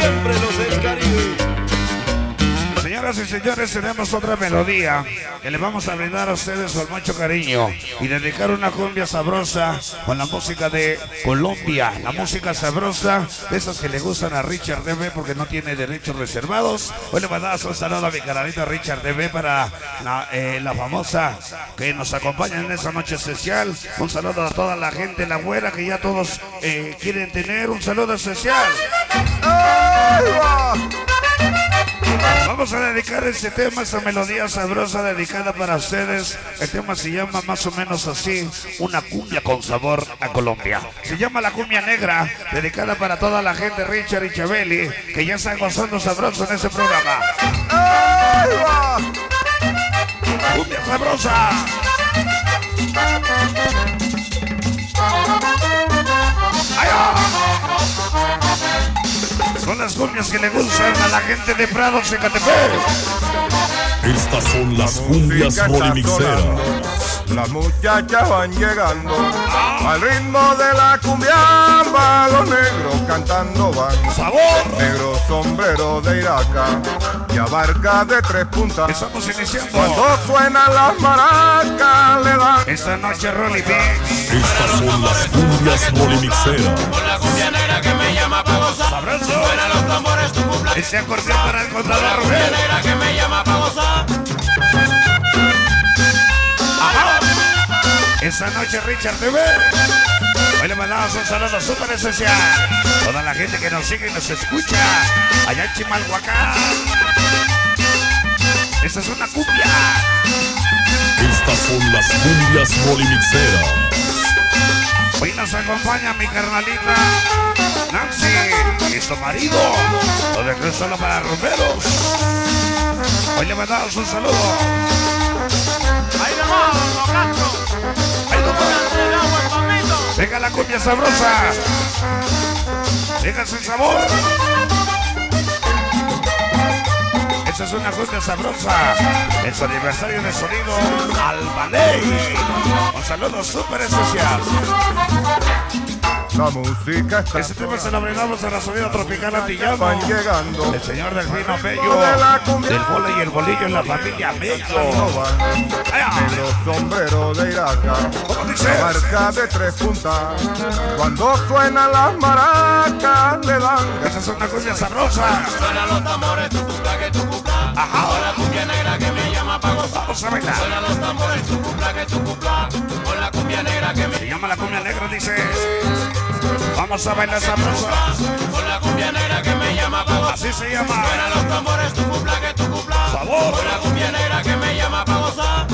siempre los del Caribe. Señoras y señores, tenemos otra melodía que le vamos a brindar a ustedes con mucho cariño y dedicar una cumbia sabrosa con la música de Colombia, la música sabrosa, de esas que le gustan a Richard TV porque no tiene derechos reservados. Hoy le mandamos un saludo a mi canalito Richard TV para la famosa que nos acompaña en esta noche especial. Un saludo a toda la gente, la güera que ya todos quieren tener. Un saludo especial. Vamos a dedicar este tema, esta melodía sabrosa dedicada para ustedes. El tema se llama más o menos así, una cumbia con sabor a Colombia. Se llama La Cumbia Negra, dedicada para toda la gente, Richard y Chabeli, que ya están gozando sabroso en este programa. ¡Cumbia sabrosa! ¡Ay, oh! Son las cumbias que le gustan a la gente de Prado, Ecatepec. Estas son las cumbias Rolly Mixeras. Las muchachas van llegando al ritmo de la cumbiamba, los negros cantando van. ¡Sabor! Negro sombrero de iraca y abarca de tres puntas. Estamos iniciando. Cuando suenan las maracas le dan. Esta noche Rolly Mix. Estas son las cumbias Rolly Mixeras. Con la cumbia negra que me llama pa' gozar. ¡Sabroso! Suena los tambores tu cumpleaños. Ese acordeón para el contador. La cumbia negra que me llama pa' gozar. Esta noche Richard TV. Hoy le mandamos un saludo súper especial. Toda la gente que nos sigue y nos escucha allá en Chimalhuacán. Esta es una cumbia. Estas son las cumbias Rolly Mixera. Hoy nos acompaña mi carnalita Nancy y su marido. Lo dejé solo para rumberos. Hoy le mandamos un saludo. ¡Ahí nomás! Venga la cumbia sabrosa. Venga sin sabor. Esta es una cumbia sabrosa. En su aniversario de sonido Albaney. Un saludo súper especial. La música está. Este tema se lo brindamos a la sonido tropical antillano. El señor del vino bello, del bole y el bolillo en la familia Bello. Los sombreros de iraca, marca de tres puntas. Cuando suenan las maracas le dan. Esas son las cosas sabrosas. Suenan los tambores, tu cumpla que tu cumpla. Con la cumbia negra que me llama pa' gozar. Vamos a bailar. Suenan los tambores, tu cumpla que tu cumpla. Con la cumbia negra que me llama. Se llama la cumbia negra, dices. Vamos a bailar sabrosa. Con la cumbia negra que me llama pa' gozar. Así se llama. Suena los tambores, tu cumpla, que tu cumpla. Sabor. Con la cumbia negra que me llama pa' gozar.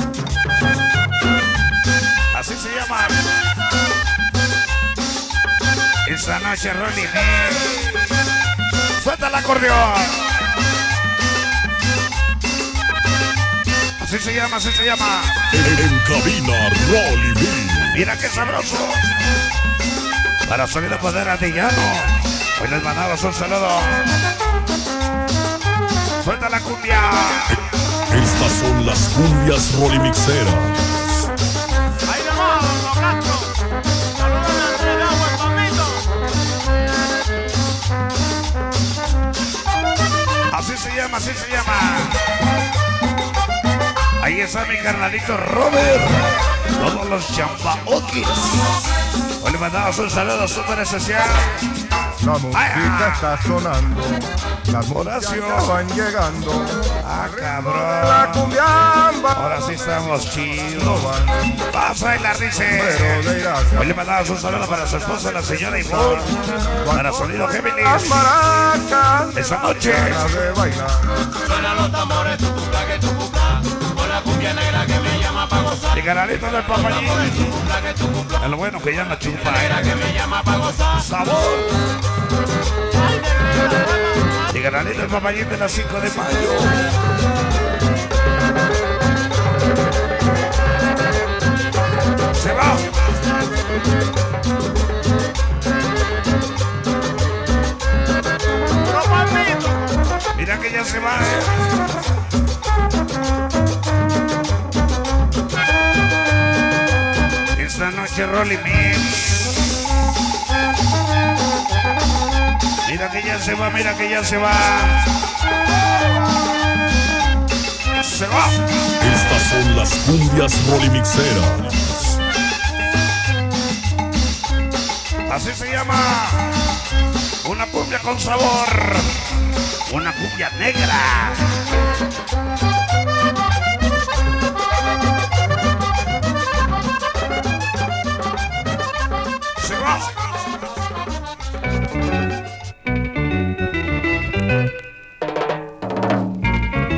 Así se llama. Esta noche Rolly Mix. Suelta el acordeón. Así se llama, así se llama. En cabina Rolly Mix. Mira qué sabroso. Para sonido poder antillano. Hoy les mandamos un saludo. Suelta la cumbia. Estas son las cumbias Rolly Mixera. Ahí nomás, los gatos. Saludos entre el agua, el palmito. Así se llama, así se llama. Ahí está mi carnalito Robert. Todos los champaotis. Hoy le mandamos un saludo súper especial. La música está sonando. Las moraciones van llegando. ¡Ah, cabrón! La cumbiamba. Ahora sí estamos chidos. Vamos a bailar, dice. Hoy le mandamos un saludo para su esposa, la señora Yvonne. Para sonido Géminis. Esta noche. Suena los tambores, tu cumpla, que tu cumpla. Con la cumbia negra que me llama pa' gozar. Y canalito del papayín. Es lo bueno que ya no chupa. ¡Sabor! Y canalito del papayín de las 5 de mayo. ¡Se va! Mira que ya se va, Esta noche Rolly Mix. Mira que ya se va, mira que ya se va. ¡Se va! Estas son las cumbias rolimixeras. Así se llama. Una cumbia con sabor. Una cumbia negra.